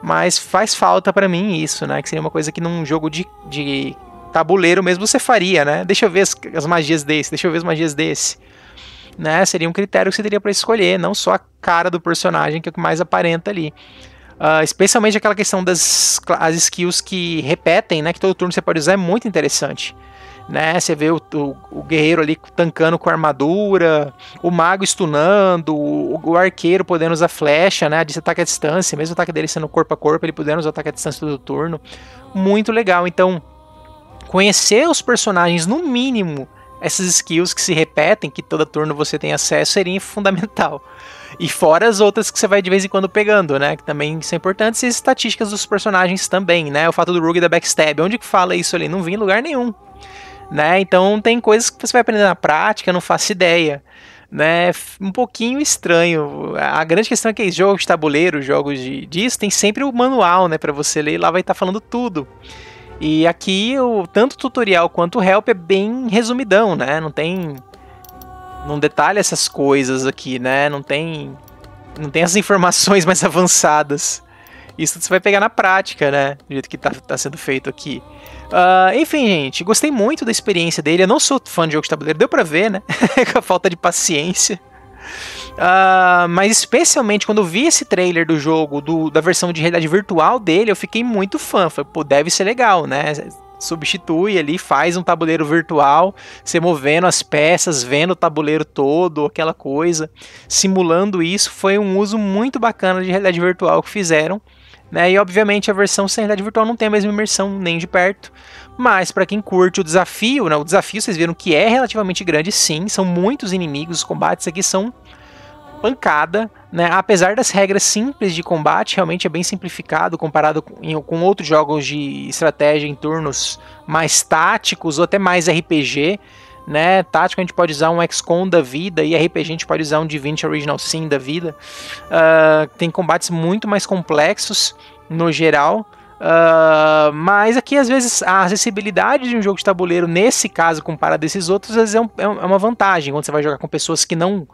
Mas faz falta para mim isso, né? Que seria uma coisa que num jogo de, de tabuleiro mesmo você faria, né? Deixa eu ver as, as magias desse, deixa eu ver as magias desse. né, seria um critério que você teria para escolher, não só a cara do personagem, que é o que mais aparenta ali. Uh, especialmente aquela questão das as skills que repetem, né, que todo turno você pode usar, é muito interessante. Né? Você vê o, o, o guerreiro ali tancando com a armadura, o mago stunando, o, o arqueiro podendo usar flecha, né, de ataque à distância, mesmo o ataque dele sendo corpo a corpo, ele podendo usar ataque à distância todo turno. Muito legal. Então, conhecer os personagens, no mínimo, essas skills que se repetem, que todo turno você tem acesso, seria fundamental. E fora as outras que você vai de vez em quando pegando, né, que também são importantes, e as estatísticas dos personagens também, né, o fato do Rogue da Backstab. Onde que fala isso ali? Não vi em lugar nenhum. Né? Então tem coisas que você vai aprender na prática, não faço ideia, né? Um pouquinho estranho. A grande questão é que jogos de tabuleiro, jogos de disso, tem sempre o manual, né, para você ler, e lá vai estar tá falando tudo. E aqui o tanto o tutorial quanto o help é bem resumidão, né? Não tem, não detalha essas coisas aqui, né? Não tem, não tem as informações mais avançadas. Isso você vai pegar na prática, né? Do jeito que tá, tá sendo feito aqui. Uh, enfim, gente, gostei muito da experiência dele. Eu não sou fã de jogos de tabuleiro, deu pra ver, né? Com a falta de paciência. Uh, mas especialmente quando eu vi esse trailer do jogo, do, da versão de realidade virtual dele, eu fiquei muito fã. Falei, pô, deve ser legal, né? Substitui ali, faz um tabuleiro virtual, você movendo as peças, vendo o tabuleiro todo, aquela coisa, simulando isso. Foi um uso muito bacana de realidade virtual que fizeram. Né? E obviamente a versão sem realidade virtual não tem a mesma imersão nem de perto, mas para quem curte o desafio, né? O desafio vocês viram que é relativamente grande, sim, são muitos inimigos, os combates aqui são pancada, né? Apesar das regras simples de combate, realmente é bem simplificado comparado com, com outros jogos de estratégia em turnos mais táticos ou até mais R P G. Né, tático a gente pode usar um X COM da vida, e R P G a gente pode usar um Divinity Original Sin da vida. Uh, tem combates muito mais complexos no geral, uh, mas aqui às vezes a acessibilidade de um jogo de tabuleiro, nesse caso comparado a esses outros, às vezes é, um, é uma vantagem, quando você vai jogar com pessoas que não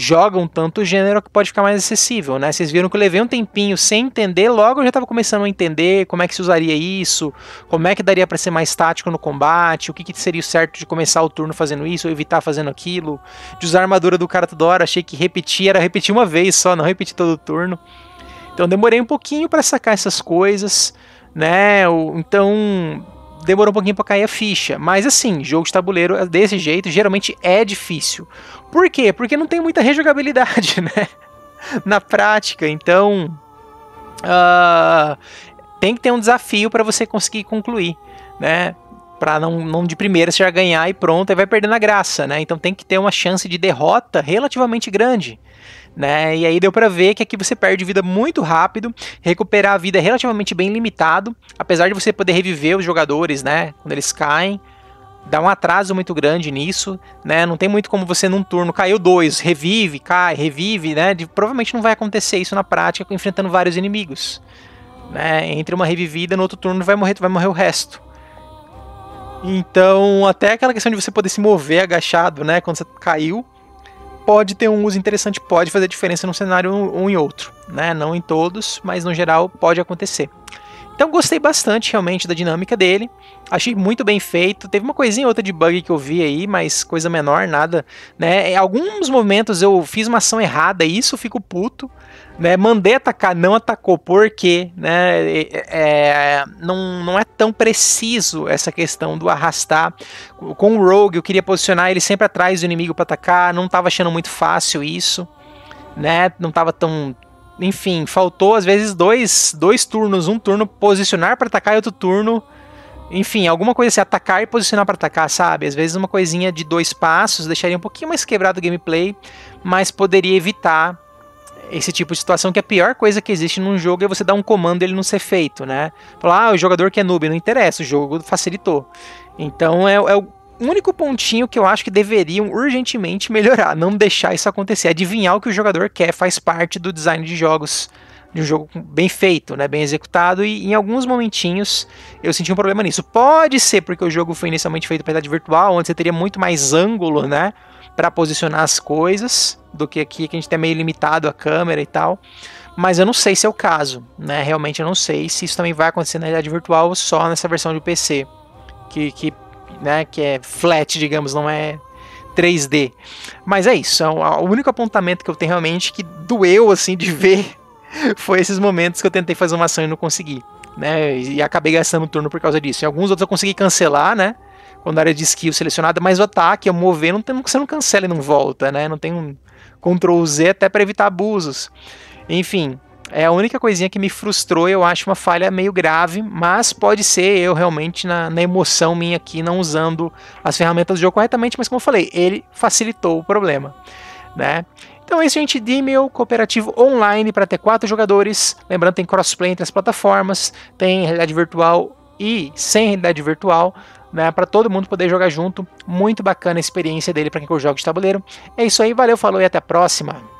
jogam tanto gênero, que pode ficar mais acessível, né? Vocês viram que eu levei um tempinho sem entender, logo eu já estava começando a entender como é que se usaria isso, como é que daria para ser mais tático no combate, o que, que seria o certo de começar o turno fazendo isso, ou evitar fazendo aquilo, de usar a armadura do cara toda hora. Achei que repetir era repetir uma vez só, não repetir todo o turno. Então demorei um pouquinho para sacar essas coisas, né? Então demorou um pouquinho pra cair a ficha, mas assim, jogo de tabuleiro desse jeito geralmente é difícil. Por quê? Porque não tem muita rejogabilidade, né? Na prática, então uh, tem que ter um desafio pra você conseguir concluir, né? Pra não, não de primeira você já ganhar e pronto, aí vai perdendo a graça, né? Então tem que ter uma chance de derrota relativamente grande, né? E aí deu pra ver que aqui você perde vida muito rápido, recuperar a vida é relativamente bem limitado, apesar de você poder reviver os jogadores, né? Quando eles caem, dá um atraso muito grande nisso, né? Não tem muito como você num turno, caiu dois, revive, cai, revive, né? De, provavelmente não vai acontecer isso na prática, enfrentando vários inimigos, né? Entre uma revivida, no outro turno vai morrer, vai morrer o resto. Então, até aquela questão de você poder se mover agachado, né, quando você caiu, pode ter um uso interessante, pode fazer diferença num cenário um em outro, né, não em todos, mas no geral pode acontecer. Então gostei bastante realmente da dinâmica dele, achei muito bem feito, teve uma coisinha outra de bug que eu vi aí, mas coisa menor, nada, né, em alguns momentos eu fiz uma ação errada e isso eu fico puto, né, mandei atacar, não atacou, porque, né, é, não, não é tão preciso essa questão do arrastar. Com o Rogue eu queria posicionar ele sempre atrás do inimigo para atacar, não tava achando muito fácil isso, né, não tava tão... Enfim, faltou às vezes dois, dois turnos, um turno posicionar para atacar e outro turno, enfim, alguma coisa assim, atacar e posicionar para atacar, sabe? Às vezes uma coisinha de dois passos deixaria um pouquinho mais quebrado o gameplay, mas poderia evitar esse tipo de situação, que a pior coisa que existe num jogo é você dar um comando e ele não ser feito, né? Falar, ah, o jogador que é noob, não interessa, o jogo facilitou. Então é, é o único pontinho que eu acho que deveriam urgentemente melhorar, não deixar isso acontecer. Adivinhar o que o jogador quer faz parte do design de jogos, de um jogo bem feito, né, bem executado, e em alguns momentinhos eu senti um problema nisso. Pode ser porque o jogo foi inicialmente feito para realidade virtual, onde você teria muito mais ângulo, né, para posicionar as coisas, do que aqui, que a gente tá meio limitado a câmera e tal, mas eu não sei se é o caso, né, realmente eu não sei se isso também vai acontecer na realidade virtual ou só nessa versão de P C, que, que né, que é flat, digamos, não é três D. Mas é isso, é o único apontamento que eu tenho realmente que doeu assim de ver foi esses momentos que eu tentei fazer uma ação e não consegui, né? E acabei gastando um turno por causa disso. Em alguns outros eu consegui cancelar, né? Quando a área de skill selecionada, mas o ataque, eu mover, não tem, você não cancela e não volta, né? Não tem um control zê até para evitar abusos. Enfim, é a única coisinha que me frustrou, eu acho uma falha meio grave, mas pode ser eu realmente na, na emoção minha aqui, não usando as ferramentas do jogo corretamente, mas como eu falei, ele facilitou o problema, né? Então é isso, gente. Demeo, cooperativo online para até quatro jogadores. Lembrando, tem crossplay entre as plataformas, tem realidade virtual e sem realidade virtual, né, para todo mundo poder jogar junto. Muito bacana a experiência dele para quem curte jogos de tabuleiro. É isso aí, valeu, falou e até a próxima.